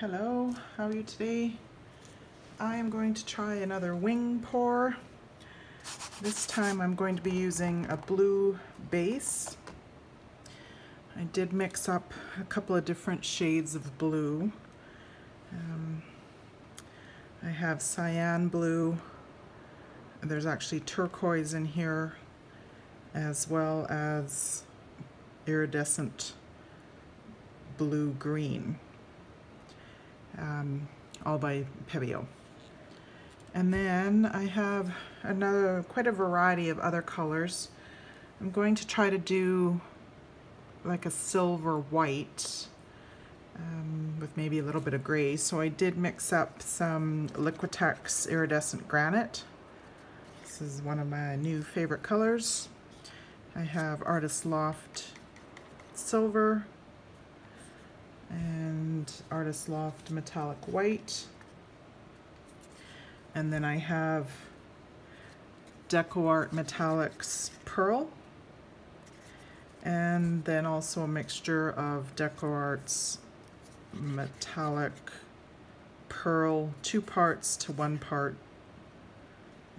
Hello, how are you today? I am going to try another wing pour. This time I'm going to be using a blue base. I did mix up a couple of different shades of blue. I have cyan blue. There's actually turquoise in here, as well as iridescent blue-green, all by Pebeo. And then I have quite a variety of other colors. I'm going to try to do like a silver white with maybe a little bit of gray. So I did mix up some Liquitex iridescent granite. This is one of my new favorite colors. I have Artist Loft silver and Artist Loft metallic white. And then I have DecoArt Metallics pearl, and then also a mixture of DecoArt's metallic pearl, 2 parts to 1 part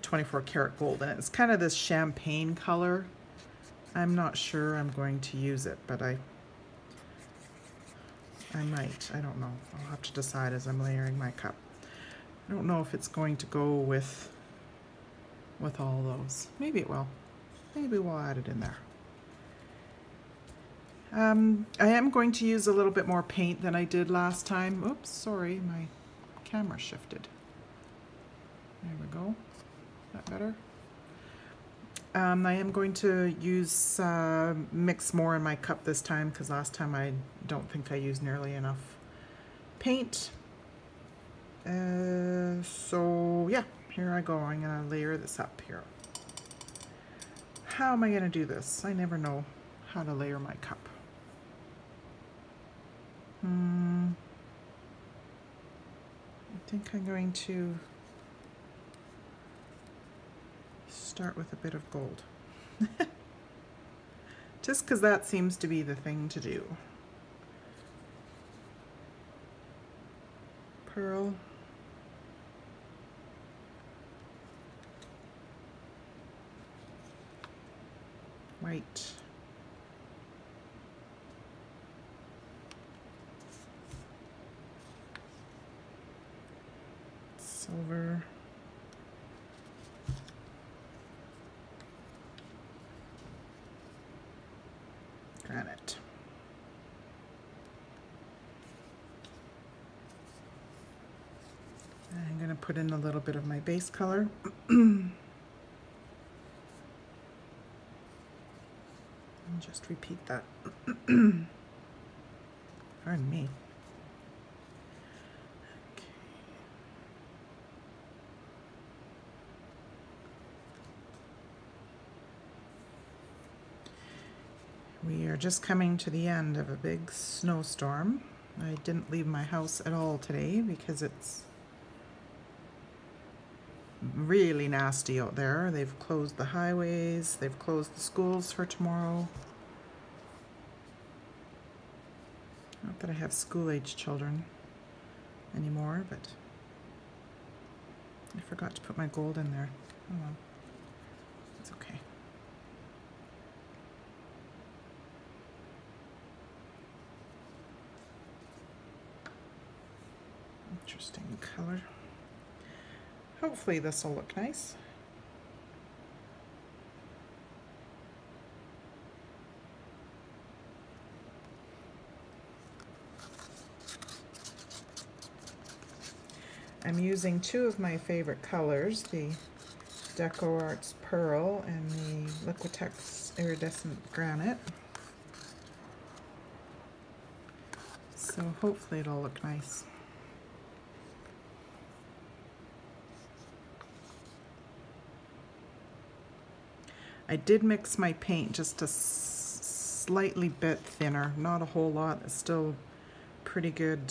24 karat gold, and it's kind of this champagne color. I'm not sure I'm going to use it, but I might. I don't know. I'll have to decide as I'm layering my cup. I don't know if it's going to go with all those. Maybe it will. Maybe we'll add it in there. I am going to use a little bit more paint than I did last time. Oops, sorry, my camera shifted. There we go. Is that better? I am going to use mix more in my cup this time, because last time I don't think I used nearly enough paint. So yeah, here I go. I'm gonna layer this up here. How am I gonna do this? I never know how to layer my cup. I think I'm going to start with a bit of gold. Just because that seems to be the thing to do. Pearl. White. Silver. Granite. I'm going to put in a little bit of my base color. And just repeat that. Pardon me. Okay. We are just coming to the end of a big snowstorm. I didn't leave my house at all today because it's really nasty out there. They've closed the highways, they've closed the schools for tomorrow. Not that I have school-age children anymore, but I forgot to put my gold in there. Oh well, it's okay. Interesting color. Hopefully this will look nice. I'm using 2 of my favorite colors, the DecoArt's Pearl and the Liquitex Iridescent Granite. So hopefully it'll look nice. I did mix my paint just a slightly bit thinner, not a whole lot. It's still pretty good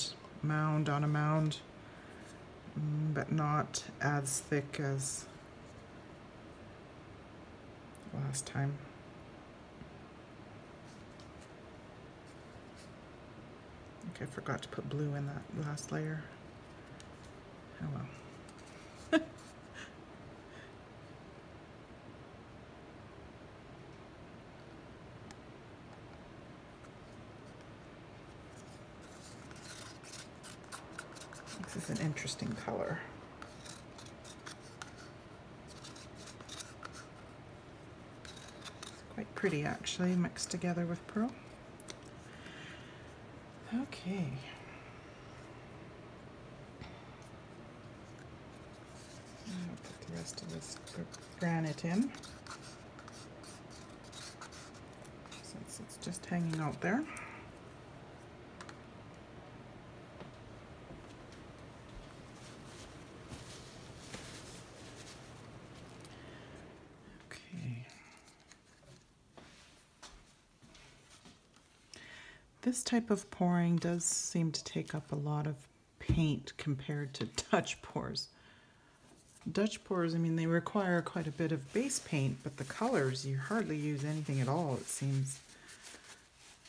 mound on a mound, but not as thick as last time. I forgot to put blue in that last layer. Oh well. This is an interesting color. It's quite pretty actually, mixed together with pearl. Okay. I'll put the rest of this granite in, since it's just hanging out there. This type of pouring does seem to take up a lot of paint compared to Dutch pours. Dutch pours, I mean, they require quite a bit of base paint, but the colors, you hardly use anything at all, it seems,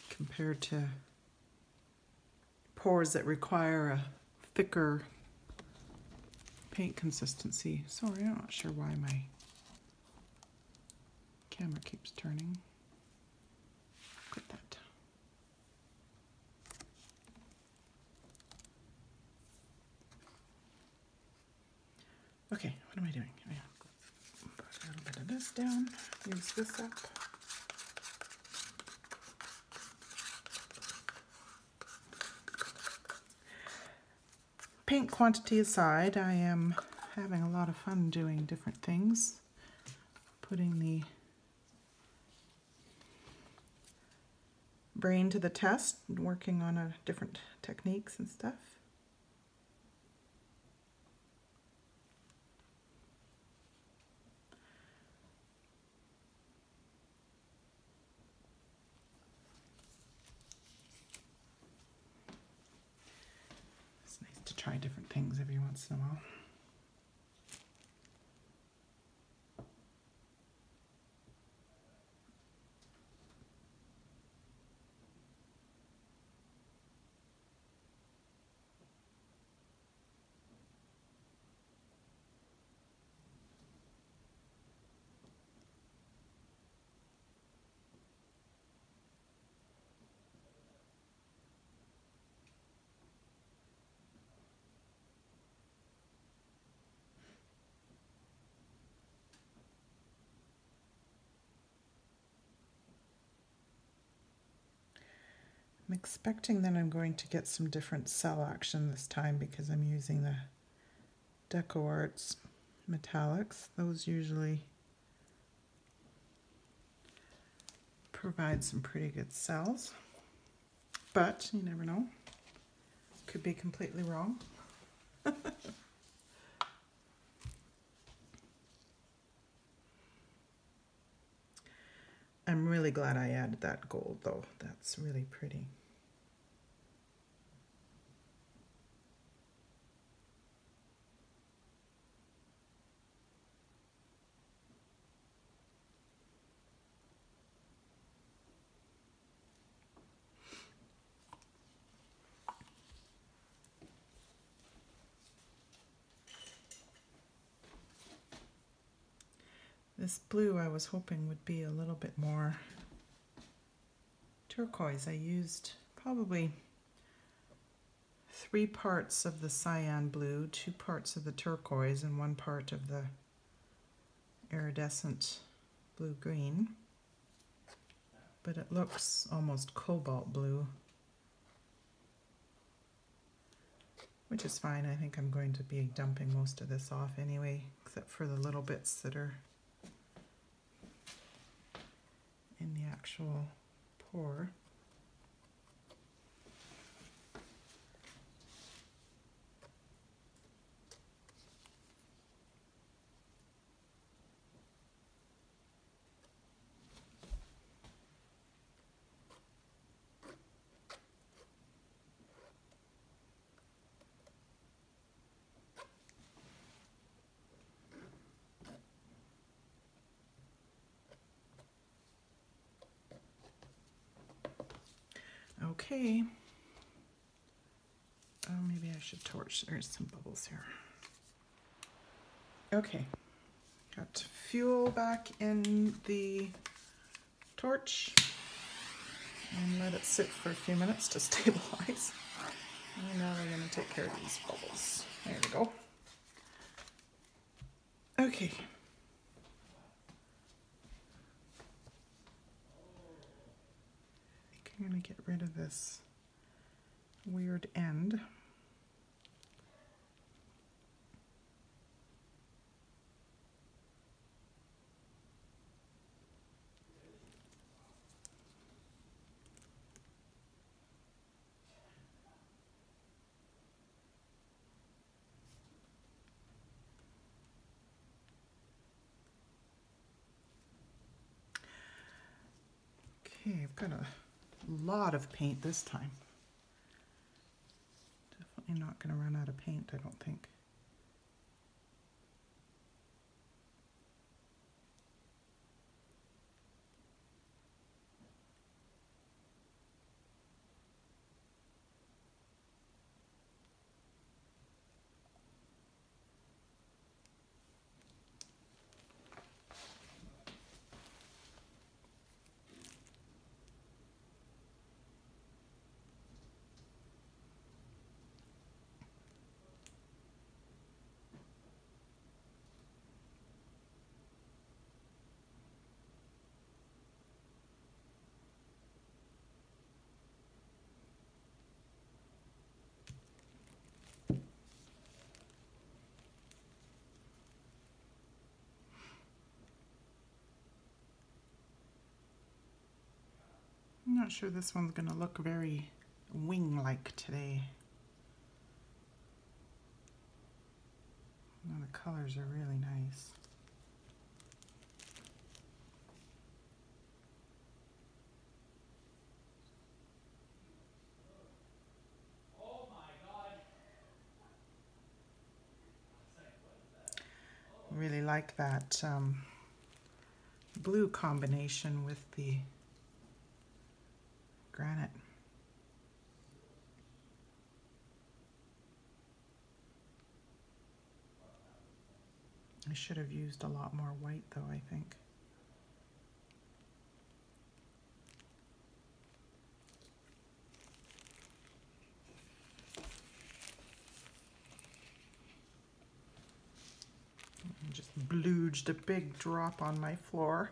compared to pours that require a thicker paint consistency. Sorry, I'm not sure why my camera keeps turning. Quit that. Okay, what am I doing? I'm gonna put a little bit of this down, use this up. Paint quantity aside, I am having a lot of fun doing different things. Putting the brain to the test, working on different techniques and stuff. Try different things every once in a while. I'm expecting that I'm going to get some different cell action this time because I'm using the DecoArt's Metallics. Those usually provide some pretty good cells, but you never know. Could be completely wrong. I'm really glad I added that gold though. That's really pretty. This blue I was hoping would be a little bit more turquoise. I used probably 3 parts of the cyan blue, 2 parts of the turquoise, and 1 part of the iridescent blue-green. But it looks almost cobalt blue, which is fine. I think I'm going to be dumping most of this off anyway, except for the little bits that are in the actual pour. Okay, should torch. There's some bubbles here. Okay, got fuel back in the torch and let it sit for a few minutes to stabilize. And now we're going to take care of these bubbles. There we go. Okay. I think I'm going to get rid of this weird end. Okay, I've got a lot of paint this time. Definitely not going to run out of paint, I don't think. I'm not sure this one's going to look very wing-like today. Now the colors are really nice. Oh my God! Really like that blue combination with the granite. I should have used a lot more white though, I think. I just blooged a big drop on my floor.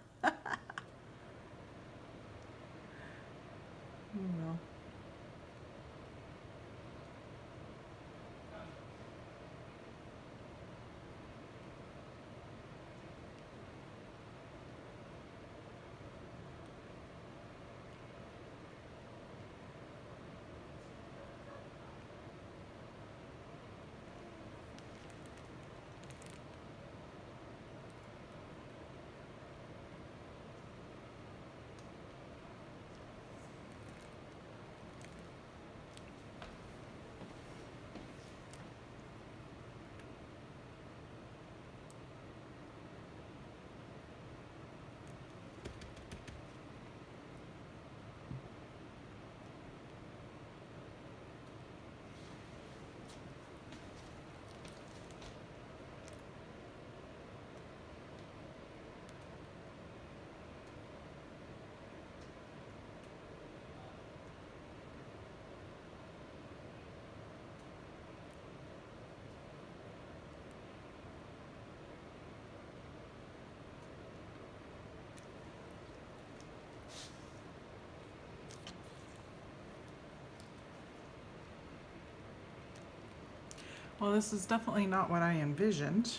Well, this is definitely not what I envisioned.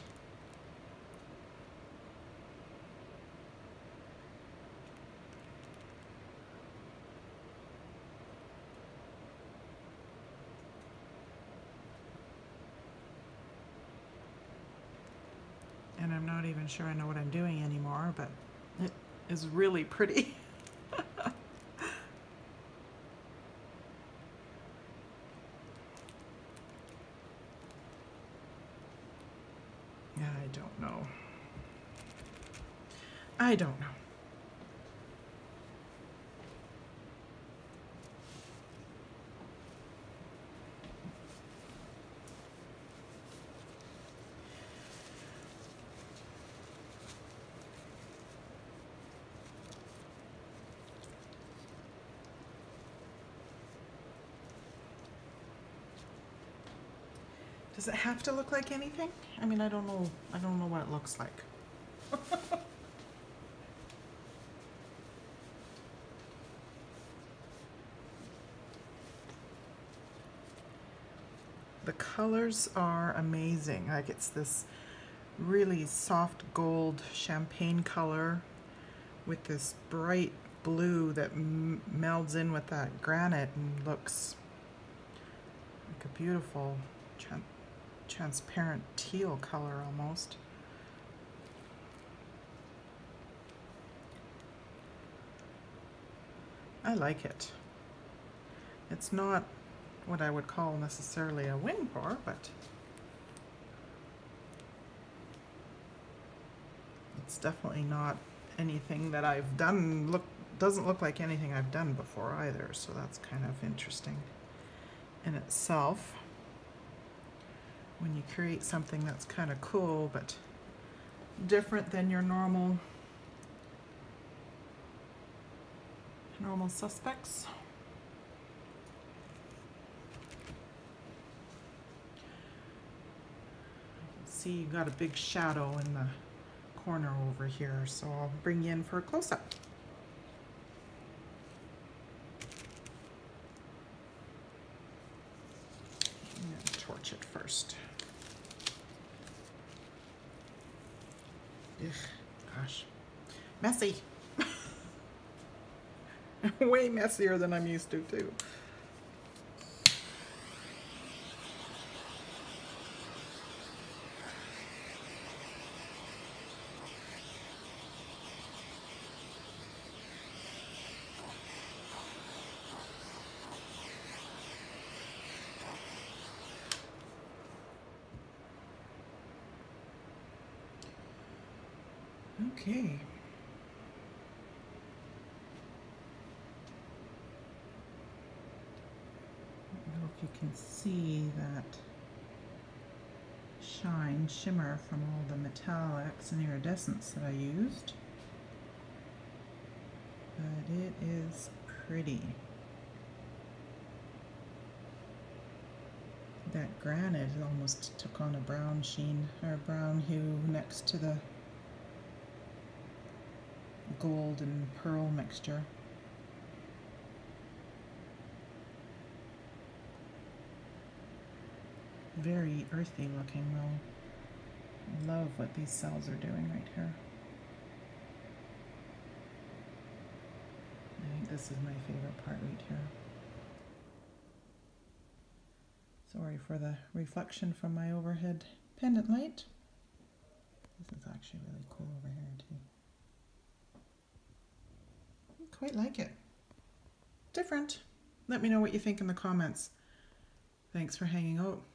And I'm not even sure I know what I'm doing anymore, but it is really pretty. I don't know. Does it have to look like anything? I mean, I don't know what it looks like. The colors are amazing. Like, it's this really soft gold champagne color with this bright blue that melds in with that granite and looks like a beautiful transparent teal color almost. I like it. It's not what I would call necessarily a wind pour, but it's definitely not anything that I've done. Doesn't look like anything I've done before either, so that's kind of interesting in itself. When you create something that's kind of cool but different than your normal suspects. See, you got a big shadow in the corner over here, so I'll bring you in for a close-up. I'm going to torch it first. Ugh, gosh, messy. Way messier than I'm used to, too. Okay. I don't know if you can see that shimmer from all the metallics and iridescents that I used, but it is pretty. That granite almost took on a brown sheen or a brown hue next to the gold and pearl mixture. Very earthy looking though. I love what these cells are doing right here. I think this is my favorite part right here. Sorry for the reflection from my overhead pendant light. This is actually really cool over here too. Quite like it. Different. Let me know what you think in the comments. Thanks for hanging out.